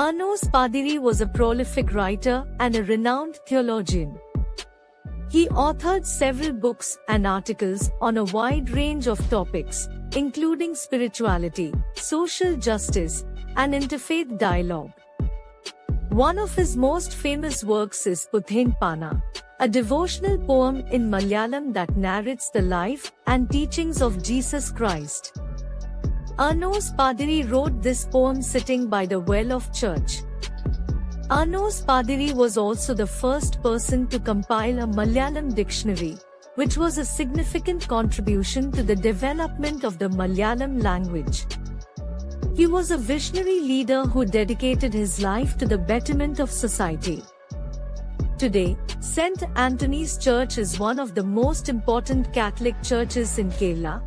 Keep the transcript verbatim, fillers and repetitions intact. Arnos Pathiri was a prolific writer and a renowned theologian. He authored several books and articles on a wide range of topics, including spirituality, social justice, and interfaith dialogue. One of his most famous works is Puthenpana, a devotional poem in Malayalam that narrates the life and teachings of Jesus Christ. Arnos Pathiri wrote this poem sitting by the well of church. Arnos Pathiri was also the first person to compile a Malayalam dictionary, which was a significant contribution to the development of the Malayalam language. He was a visionary leader who dedicated his life to the betterment of society. Today, Saint Anthony's Church is one of the most important Catholic churches in Kerala.